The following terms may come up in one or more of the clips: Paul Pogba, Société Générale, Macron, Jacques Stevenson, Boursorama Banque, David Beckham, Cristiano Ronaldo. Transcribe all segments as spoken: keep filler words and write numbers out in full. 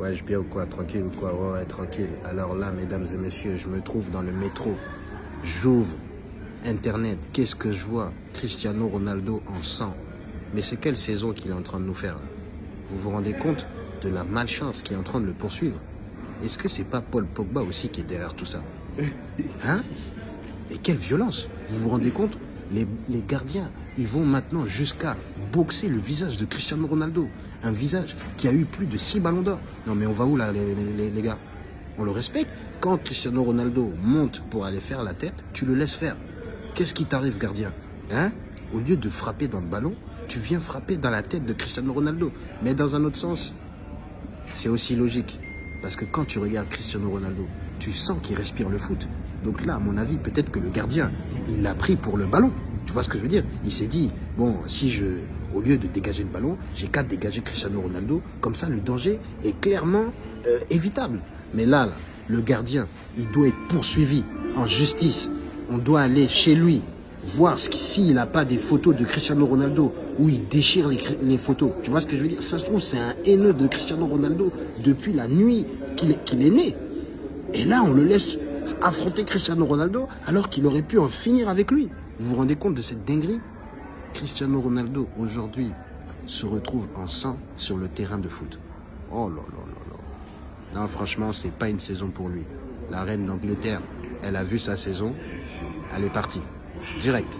Ouais, je bien ou quoi? Tranquille ou quoi? Ouais, ouais, tranquille. Alors là, mesdames et messieurs, je me trouve dans le métro. J'ouvre Internet. Qu'est-ce que je vois? Cristiano Ronaldo en sang. Mais c'est quelle saison qu'il est en train de nous faire? Vous vous rendez compte de la malchance qui est en train de le poursuivre? Est-ce que c'est pas Paul Pogba aussi qui est derrière tout ça? Hein? Mais quelle violence! Vous vous rendez compte? Les, les gardiens, ils vont maintenant jusqu'à boxer le visage de Cristiano Ronaldo. Un visage qui a eu plus de six ballons d'or. Non mais on va où là les, les, les gars? On le respecte. Quand Cristiano Ronaldo monte pour aller faire la tête, tu le laisses faire. Qu'est-ce qui t'arrive, gardien? Hein? Au lieu de frapper dans le ballon, tu viens frapper dans la tête de Cristiano Ronaldo. Mais dans un autre sens, c'est aussi logique. Parce que quand tu regardes Cristiano Ronaldo, tu sens qu'il respire le foot. Donc là, à mon avis, peut-être que le gardien, il l'a pris pour le ballon. Tu vois ce que je veux dire? Il s'est dit, bon, si je, au lieu de dégager le ballon, j'ai qu'à dégager Cristiano Ronaldo. Comme ça, le danger est clairement euh, évitable. Mais là, là, le gardien, il doit être poursuivi en justice. On doit aller chez lui, voir s'il n'a pas des photos de Cristiano Ronaldo où il déchire les, les photos. Tu vois ce que je veux dire? Ça se trouve, c'est un haineux de Cristiano Ronaldo depuis la nuit qu'il qu'il est né. Et là, on le laisse affronter Cristiano Ronaldo alors qu'il aurait pu en finir avec lui. Vous vous rendez compte de cette dinguerie? Cristiano Ronaldo, aujourd'hui, se retrouve en sang sur le terrain de foot. Oh là là là là. Non, franchement, c'est pas une saison pour lui. La reine d'Angleterre, elle a vu sa saison, elle est partie. Direct.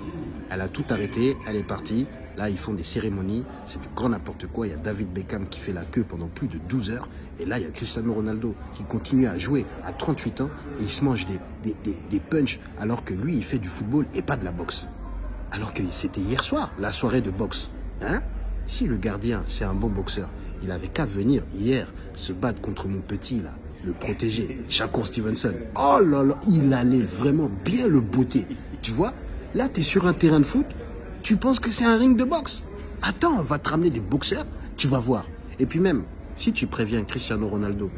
Elle a tout arrêté, elle est partie. Là, ils font des cérémonies, c'est du grand n'importe quoi. Il y a David Beckham qui fait la queue pendant plus de douze heures. Et là, il y a Cristiano Ronaldo qui continue à jouer à trente-huit ans et il se mange des, des, des, des punchs alors que lui, il fait du football et pas de la boxe. Alors que c'était hier soir, la soirée de boxe. Hein? Si le gardien, c'est un bon boxeur, il avait qu'à venir hier se battre contre mon petit, là, le protéger, Jacques Stevenson. Oh là là, il allait vraiment bien le botter. Tu vois? Là, tu es sur un terrain de foot. Tu penses que c'est un ring de boxe? Attends, on va te ramener des boxeurs, tu vas voir. Et puis même, si tu préviens Cristiano Ronaldo,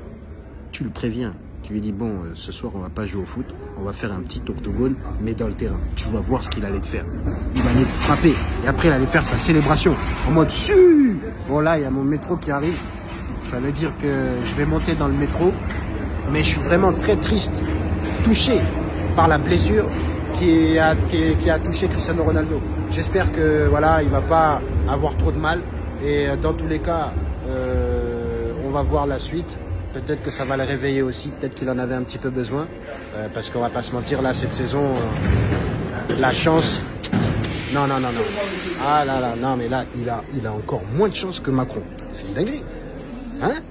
tu le préviens, tu lui dis, bon, euh, ce soir, on va pas jouer au foot, on va faire un petit octogone, mais dans le terrain. Tu vas voir ce qu'il allait te faire. Il allait te frapper, et après, il allait faire sa célébration, en mode, su! Bon, là, il y a mon métro qui arrive. Ça veut dire que je vais monter dans le métro, mais je suis vraiment très triste, touché par la blessure Qui a, qui, qui a touché Cristiano Ronaldo. J'espère que voilà, il va pas avoir trop de mal. Et dans tous les cas, euh, on va voir la suite. Peut-être que ça va le réveiller aussi. Peut-être qu'il en avait un petit peu besoin. Euh, parce qu'on va pas se mentir, là, cette saison, euh, la chance... Non, non, non, non. Ah là là, non, mais là, il a, il a encore moins de chance que Macron. C'est une dinguerie. Hein ?